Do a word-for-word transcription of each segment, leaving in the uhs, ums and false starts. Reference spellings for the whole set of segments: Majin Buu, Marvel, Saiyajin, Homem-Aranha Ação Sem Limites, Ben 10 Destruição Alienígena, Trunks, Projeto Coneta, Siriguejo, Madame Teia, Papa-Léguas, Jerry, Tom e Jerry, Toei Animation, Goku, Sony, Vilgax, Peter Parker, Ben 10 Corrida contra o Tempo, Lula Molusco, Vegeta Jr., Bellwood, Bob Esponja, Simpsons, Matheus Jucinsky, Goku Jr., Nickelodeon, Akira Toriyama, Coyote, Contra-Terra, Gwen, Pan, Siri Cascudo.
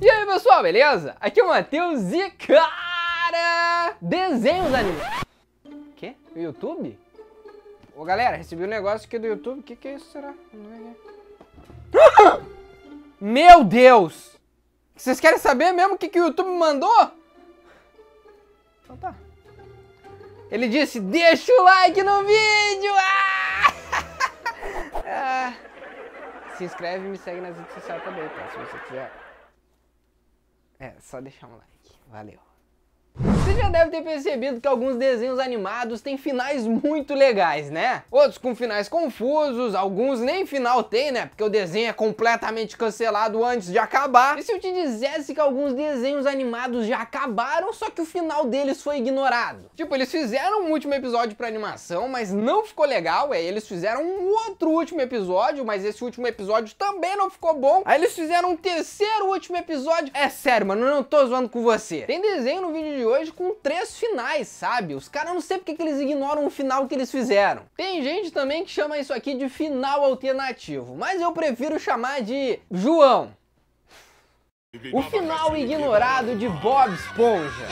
E aí pessoal, beleza? Aqui é o Matheus e cara... Desenhos anime. Quê? O YouTube? Ô galera, recebi um negócio aqui do YouTube. Que que é isso, será? Meu Deus! Vocês querem saber mesmo o que que o YouTube me mandou? Então tá. Ele disse, deixa o like no vídeo! Ah! Ah. Se inscreve e me segue nas redes sociais também, tá? Se você quiser. É, só deixar um like. Valeu. Você já deve ter percebido que alguns desenhos animados têm finais muito legais, né? Outros com finais confusos, alguns nem final tem, né? Porque o desenho é completamente cancelado antes de acabar. E se eu te dissesse que alguns desenhos animados já acabaram, só que o final deles foi ignorado? Tipo, eles fizeram um último episódio pra animação, mas não ficou legal. Aí eles fizeram um outro último episódio, mas esse último episódio também não ficou bom. Aí eles fizeram um terceiro último episódio. É sério, mano, eu não tô zoando com você. Tem desenho no vídeo de hoje com com três finais, sabe? Os caras não sei porque que eles ignoram o final que eles fizeram. Tem gente também que chama isso aqui de final alternativo, mas eu prefiro chamar de João. O final ignorado de Bob Esponja.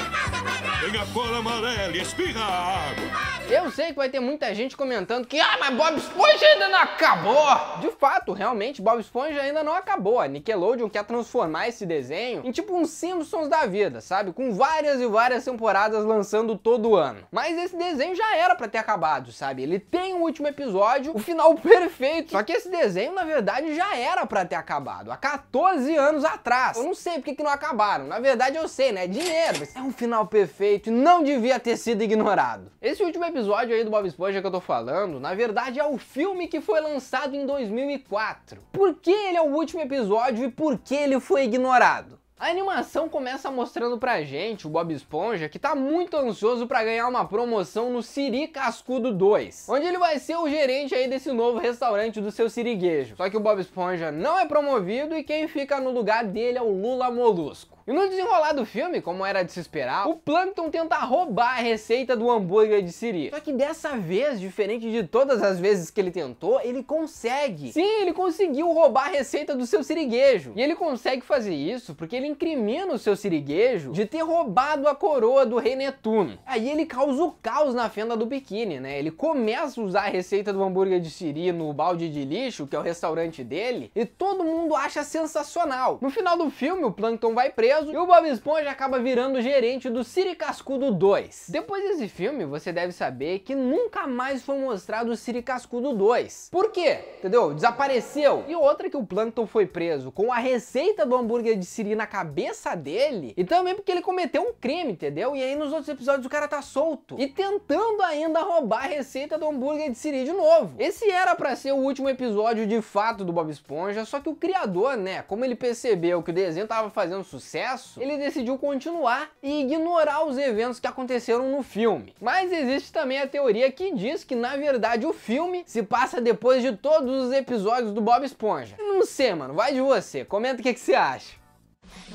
Tem a cor amarela, espirra água. Eu sei que vai ter muita gente comentando que ah, mas Bob Esponja ainda não acabou. De fato, realmente, Bob Esponja ainda não acabou. A Nickelodeon quer transformar esse desenho em tipo um Simpsons da vida, sabe? Com várias e várias temporadas lançando todo ano. Mas esse desenho já era pra ter acabado, sabe? Ele tem o último episódio, o final perfeito. Só que esse desenho, na verdade, já era pra ter acabado. Há quatorze anos atrás. Eu não sei porque que não acabaram. Na verdade eu sei, né? Dinheiro. Mas é um final perfeito e não devia ter sido ignorado. Esse último episódio aí do Bob Esponja que eu tô falando, na verdade é o filme que foi lançado em dois mil e quatro. Por que ele é o último episódio e por que ele foi ignorado? A animação começa mostrando pra gente, o Bob Esponja, que tá muito ansioso pra ganhar uma promoção no Siri Cascudo dois, onde ele vai ser o gerente aí desse novo restaurante do seu Siriguejo. Só que o Bob Esponja não é promovido e quem fica no lugar dele é o Lula Molusco. E no desenrolar do filme, como era de se esperar, o Plankton tenta roubar a receita do hambúrguer de Siri. Só que dessa vez, diferente de todas as vezes que ele tentou, ele consegue. Sim, ele conseguiu roubar a receita do seu Siriguejo. E ele consegue fazer isso porque ele incrimina o seu Siriguejo de ter roubado a coroa do rei Netuno. Aí ele causa o caos na fenda do biquíni, né? Ele começa a usar a receita do hambúrguer de Siri no balde de lixo, que é o restaurante dele, e todo mundo acha sensacional. No final do filme, o Plankton vai preso e o Bob Esponja acaba virando o gerente do Siri Cascudo dois. Depois desse filme, você deve saber que nunca mais foi mostrado o Siri Cascudo dois. Por quê? Entendeu? Desapareceu. E outra que o Plankton foi preso com a receita do hambúrguer de Siri na cabeça cabeça dele, e também porque ele cometeu um crime, entendeu? E aí nos outros episódios o cara tá solto, e tentando ainda roubar a receita do hambúrguer de Siri de novo. Esse era pra ser o último episódio de fato do Bob Esponja, só que o criador, né, como ele percebeu que o desenho tava fazendo sucesso, ele decidiu continuar e ignorar os eventos que aconteceram no filme. Mas existe também a teoria que diz que, na verdade, o filme se passa depois de todos os episódios do Bob Esponja. Não sei, mano, vai de você, comenta o que que você acha.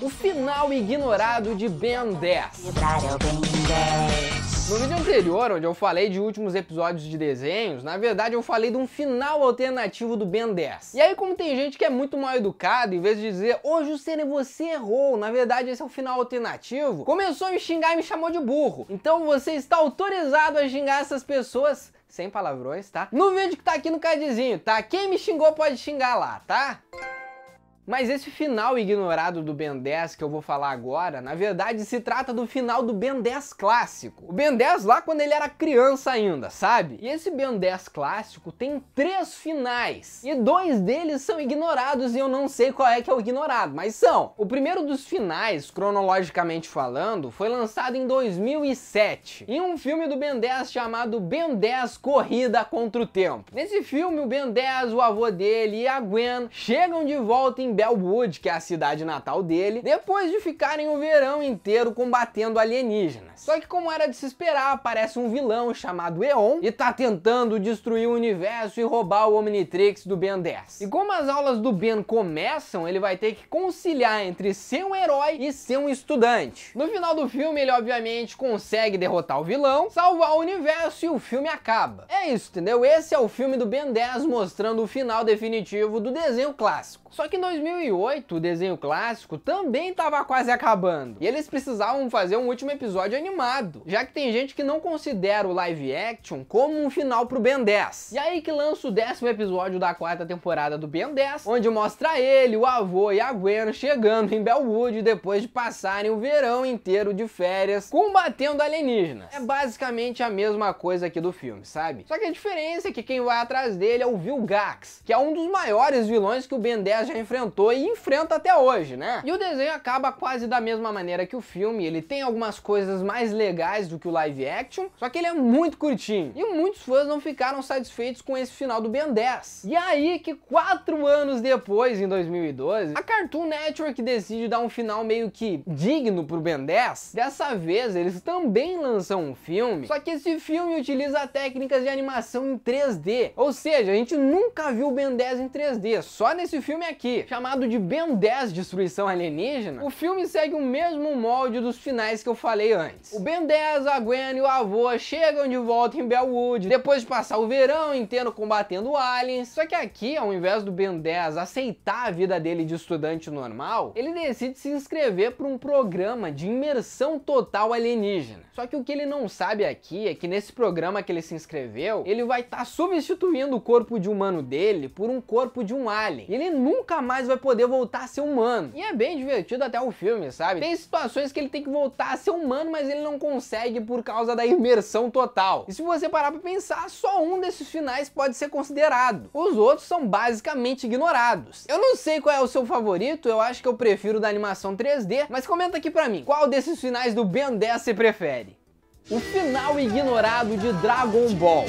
O final ignorado de Ben dez. No vídeo anterior, onde eu falei de últimos episódios de desenhos, na verdade eu falei de um final alternativo do Ben dez. E aí, como tem gente que é muito mal educada, em vez de dizer, ô Juscelino, você errou, na verdade esse é o final alternativo, começou a me xingar e me chamou de burro. Então você está autorizado a xingar essas pessoas, sem palavrões, tá? No vídeo que tá aqui no cardzinho, tá? Quem me xingou pode xingar lá, tá? Mas esse final ignorado do Ben dez que eu vou falar agora, na verdade se trata do final do Ben dez clássico. O Ben dez lá quando ele era criança ainda, sabe? E esse Ben dez clássico tem três finais. E dois deles são ignorados e eu não sei qual é que é o ignorado, mas são. O primeiro dos finais, cronologicamente falando, foi lançado em dois mil e sete. Em um filme do Ben dez chamado Ben dez Corrida contra o Tempo. Nesse filme, o Ben dez, o avô dele e a Gwen chegam de volta em Bellwood, que é a cidade natal dele, depois de ficarem o verão inteiro combatendo alienígenas. Só que, como era de se esperar, aparece um vilão chamado Eon e tá tentando destruir o universo e roubar o Omnitrix do Ben dez. E como as aulas do Ben começam, ele vai ter que conciliar entre ser um herói e ser um estudante. No final do filme, ele obviamente consegue derrotar o vilão, salvar o universo e o filme acaba. É isso, entendeu? Esse é o filme do Ben dez mostrando o final definitivo do desenho clássico. Só que em dois mil e oito, o desenho clássico também tava quase acabando. E eles precisavam fazer um último episódio animado, já que tem gente que não considera o live action como um final pro Ben dez. E aí que lança o décimo episódio da quarta temporada do Ben dez, onde mostra ele, o avô e a Gwen chegando em Bellwood depois de passarem o verão inteiro de férias combatendo alienígenas. É basicamente a mesma coisa aqui do filme, sabe? Só que a diferença é que quem vai atrás dele é o Vilgax, que é um dos maiores vilões que o Ben dez já enfrentou e enfrenta até hoje, né? E o desenho acaba quase da mesma maneira que o filme. Ele tem algumas coisas mais legais do que o live action, só que ele é muito curtinho. E muitos fãs não ficaram satisfeitos com esse final do Ben dez. E aí que quatro anos depois, em dois mil e doze, a Cartoon Network decide dar um final meio que digno pro Ben dez. Dessa vez, eles também lançam um filme, só que esse filme utiliza técnicas de animação em três D. Ou seja, a gente nunca viu o Ben dez em três D, só nesse filme aqui, chamado de Ben dez Destruição Alienígena. O filme segue o mesmo molde dos finais que eu falei antes. O Ben dez, a Gwen e o avô chegam de volta em Bellwood, depois de passar o verão inteiro combatendo aliens. Só que aqui, ao invés do Ben dez aceitar a vida dele de estudante normal, ele decide se inscrever para um programa de imersão total alienígena. Só que o que ele não sabe aqui é que nesse programa que ele se inscreveu, ele vai estar tá substituindo o corpo de humano dele por um corpo de um alien. E ele nunca mais vai poder voltar a ser humano. E é bem divertido até o filme, sabe? Tem situações que ele tem que voltar a ser humano, mas ele não consegue por causa da imersão total. E se você parar pra pensar, só um desses finais pode ser considerado. Os outros são basicamente ignorados. Eu não sei qual é o seu favorito, eu acho que eu prefiro da animação três D, mas comenta aqui pra mim, qual desses finais do Ben dez você prefere? O final ignorado de Dragon Ball.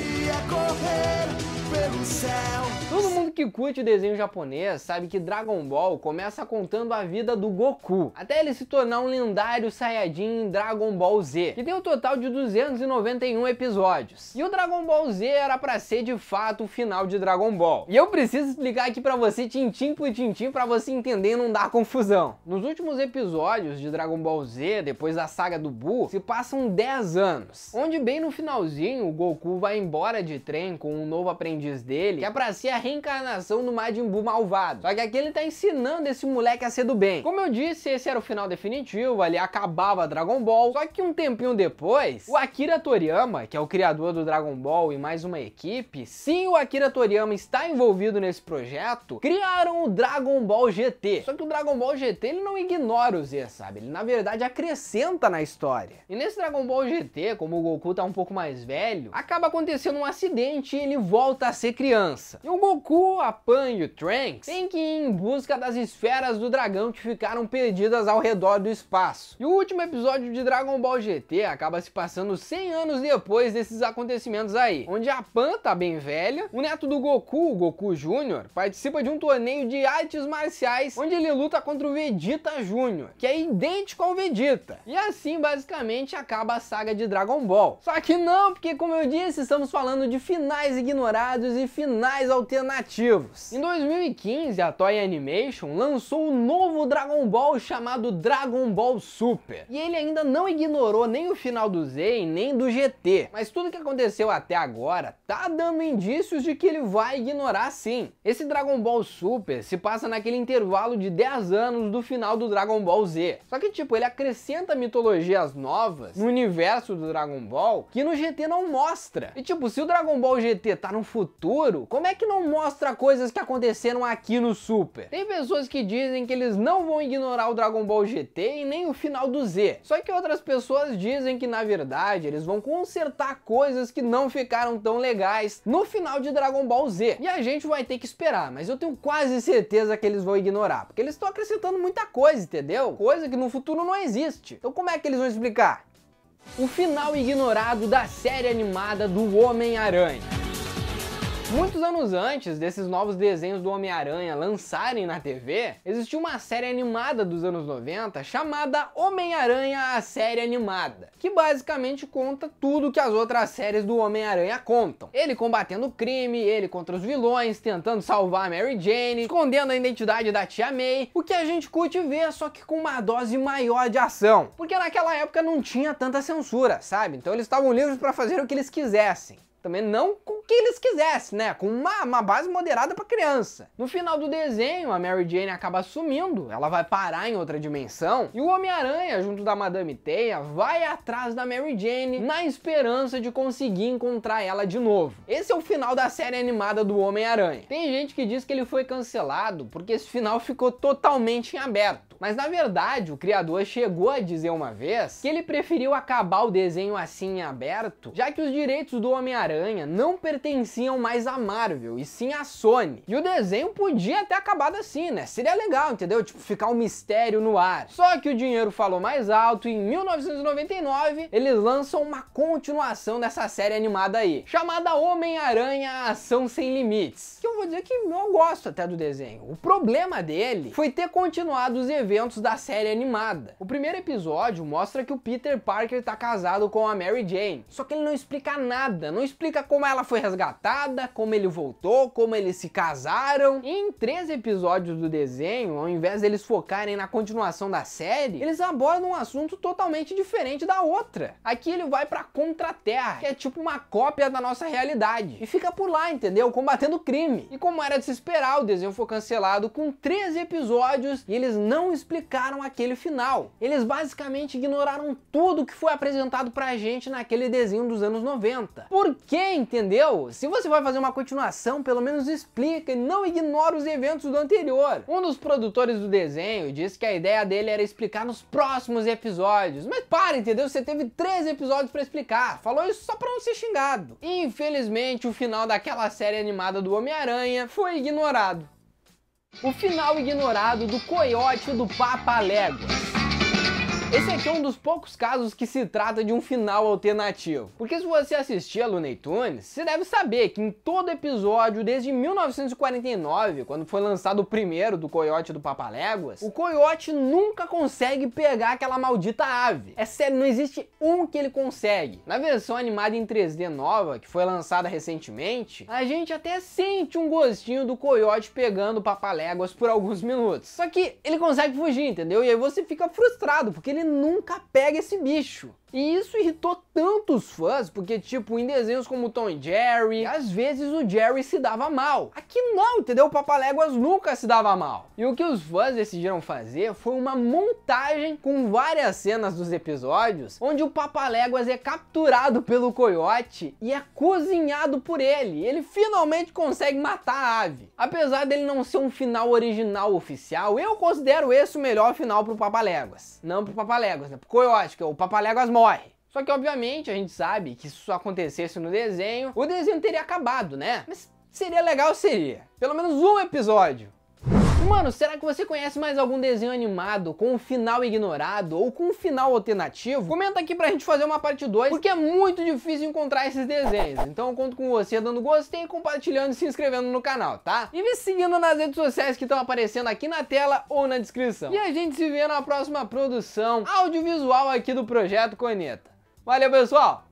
Todo mundo que curte o desenho japonês sabe que Dragon Ball começa contando a vida do Goku, até ele se tornar um lendário Saiyajin em Dragon Ball Z, que tem um total de duzentos e noventa e um episódios. E o Dragon Ball Z era pra ser de fato o final de Dragon Ball. E eu preciso explicar aqui pra você tintim por tintim pra você entender e não dar confusão. Nos últimos episódios de Dragon Ball Z, depois da saga do Buu, se passam dez anos, onde bem no finalzinho o Goku vai embora de trem com um novo aprendiz dele, que é pra ser a reencarnação do Majin Buu malvado. Só que aqui ele tá ensinando esse moleque a ser do bem. Como eu disse, esse era o final definitivo, ali acabava Dragon Ball. Só que um tempinho depois, o Akira Toriyama, que é o criador do Dragon Ball e mais uma equipe, sim, o Akira Toriyama está envolvido nesse projeto, criaram o Dragon Ball G T. Só que o Dragon Ball G T, ele não ignora o Z, sabe? Ele, na verdade, acrescenta na história. E nesse Dragon Ball G T, como o Goku tá um pouco mais velho, acaba acontecendo um acidente e ele volta a ser criança. E o Goku, a Pan e o Trunks têm que ir em busca das esferas do dragão que ficaram perdidas ao redor do espaço. E o último episódio de Dragon Ball G T acaba se passando cem anos depois desses acontecimentos aí, onde a Pan tá bem velha, o neto do Goku, o Goku júnior, participa de um torneio de artes marciais onde ele luta contra o Vegeta júnior, que é idêntico ao Vegeta. E assim basicamente acaba a saga de Dragon Ball. Só que não, porque como eu disse, estamos falando de finais ignorados e finais alternativos. Em dois mil e quinze, a Toei Animation lançou um novo Dragon Ball chamado Dragon Ball Super. E ele ainda não ignorou nem o final do Z e nem do G T. Mas tudo que aconteceu até agora tá dando indícios de que ele vai ignorar sim. Esse Dragon Ball Super se passa naquele intervalo de dez anos do final do Dragon Ball Z. Só que tipo, ele acrescenta mitologias novas no universo do Dragon Ball que no G T não mostra. E tipo, se o Dragon Ball G T tá no futuro, como é que não mostra coisas que aconteceram aqui no Super? Tem pessoas que dizem que eles não vão ignorar o Dragon Ball G T e nem o final do Z. Só que outras pessoas dizem que na verdade eles vão consertar coisas que não ficaram tão legais no final de Dragon Ball Z. E a gente vai ter que esperar, mas eu tenho quase certeza que eles vão ignorar, porque eles estão acrescentando muita coisa, entendeu? Coisa que no futuro não existe. Então como é que eles vão explicar? O final ignorado da série animada do Homem-Aranha. Muitos anos antes desses novos desenhos do Homem-Aranha lançarem na T V, existiu uma série animada dos anos noventa chamada Homem-Aranha, a série animada, que basicamente conta tudo que as outras séries do Homem-Aranha contam. Ele combatendo o crime, ele contra os vilões, tentando salvar a Mary Jane, escondendo a identidade da tia May, o que a gente curte ver, só que com uma dose maior de ação. Porque naquela época não tinha tanta censura, sabe? Então eles estavam livres para fazer o que eles quisessem. Também não com o que eles quisessem, né? Com uma, uma base moderada pra criança. No final do desenho, a Mary Jane acaba sumindo, ela vai parar em outra dimensão, e o Homem-Aranha, junto da Madame Teia, vai atrás da Mary Jane na esperança de conseguir encontrar ela de novo. Esse é o final da série animada do Homem-Aranha. Tem gente que diz que ele foi cancelado porque esse final ficou totalmente em aberto. Mas na verdade, o criador chegou a dizer uma vez que ele preferiu acabar o desenho assim em aberto, já que os direitos do Homem-Aranha Aranha não pertenciam mais à Marvel, e sim à Sony. E o desenho podia ter acabado assim, né? Seria legal, entendeu? Tipo, ficar um mistério no ar. Só que o dinheiro falou mais alto e em mil novecentos e noventa e nove eles lançam uma continuação dessa série animada aí, chamada Homem-Aranha Ação Sem Limites. Que eu vou dizer que eu gosto até do desenho. O problema dele foi ter continuado os eventos da série animada. O primeiro episódio mostra que o Peter Parker tá casado com a Mary Jane. Só que ele não explica nada, não explica explica como ela foi resgatada, como ele voltou, como eles se casaram. E em três episódios do desenho, ao invés deles focarem na continuação da série, eles abordam um assunto totalmente diferente da outra. Aqui ele vai pra Contra-Terra, que é tipo uma cópia da nossa realidade, e fica por lá, entendeu? Combatendo crime. E como era de se esperar, o desenho foi cancelado com treze episódios e eles não explicaram aquele final. Eles basicamente ignoraram tudo que foi apresentado pra gente naquele desenho dos anos noventa. Por quê? Que, entendeu? Se você vai fazer uma continuação, pelo menos explica e não ignora os eventos do anterior. Um dos produtores do desenho disse que a ideia dele era explicar nos próximos episódios. Mas para, entendeu? Você teve três episódios pra explicar. Falou isso só pra não ser xingado. E, infelizmente, o final daquela série animada do Homem-Aranha foi ignorado. O final ignorado do Coyote do Papa-Léguas. Esse aqui é um dos poucos casos que se trata de um final alternativo. Porque se você assistir a Looney Tunes, você deve saber que em todo episódio, desde mil novecentos e quarenta e nove, quando foi lançado o primeiro do Coyote do Papa-Léguas, o Coyote nunca consegue pegar aquela maldita ave. É sério, não existe um que ele consegue. Na versão animada em três D nova, que foi lançada recentemente, a gente até sente um gostinho do Coyote pegando o Papa-Léguas por alguns minutos. Só que ele consegue fugir, entendeu? E aí você fica frustrado, porque ele Ele nunca pega esse bicho. E isso irritou tantos fãs, porque tipo, em desenhos como Tom e Jerry, às vezes o Jerry se dava mal. Aqui não, entendeu? O Papa-Léguas nunca se dava mal. E o que os fãs decidiram fazer foi uma montagem com várias cenas dos episódios, onde o Papa-Léguas é capturado pelo Coyote e é cozinhado por ele. Ele finalmente consegue matar a ave. Apesar dele não ser um final original oficial, eu considero esse o melhor final pro Papa-Léguas. Não pro Papa-Léguas, né? Pro Coyote, que é o Papa-Léguas morre. Só que obviamente a gente sabe que se isso acontecesse no desenho, o desenho teria acabado, né? Mas seria legal, seria. Pelo menos um episódio. Mano, será que você conhece mais algum desenho animado com um final ignorado ou com um final alternativo? Comenta aqui pra gente fazer uma parte dois, porque é muito difícil encontrar esses desenhos. Então eu conto com você dando gostei, compartilhando e se inscrevendo no canal, tá? E me seguindo nas redes sociais que estão aparecendo aqui na tela ou na descrição. E a gente se vê na próxima produção audiovisual aqui do Projeto Coneta. Valeu, pessoal!